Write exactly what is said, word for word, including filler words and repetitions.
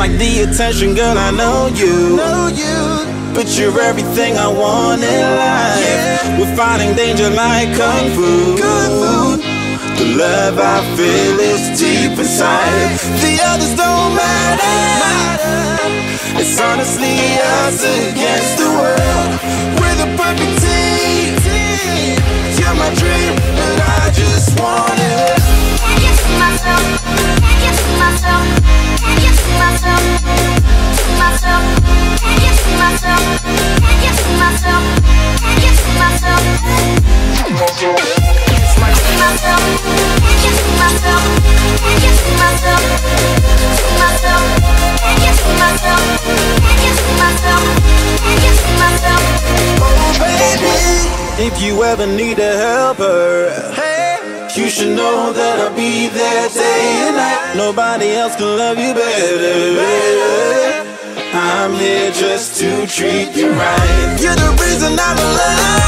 Like the attention, girl, I know you, know you. But you're everything I want in life, yeah. We're fighting danger like Kung Fu. Kung Fu. The love I feel is deep inside. The others don't matter. It's honestly us against the world. We're the perfect team. You're my dream, and I just want it. Can't get to myself. Can't get to myself. Can't get to myself. To myself. Can't get to myself. Can't get to myself. Can't get to myself. To myself. To myself. Can't get to myself. Can't get to myself. To myself. Can't get to myself. Can't get to myself. Can't get to myself. Oh baby, if you ever need a helper, hey, you should know that I'll be there day and night. Nobody else can love you better, better. I'm here just to treat you right. You're the reason I'm alive.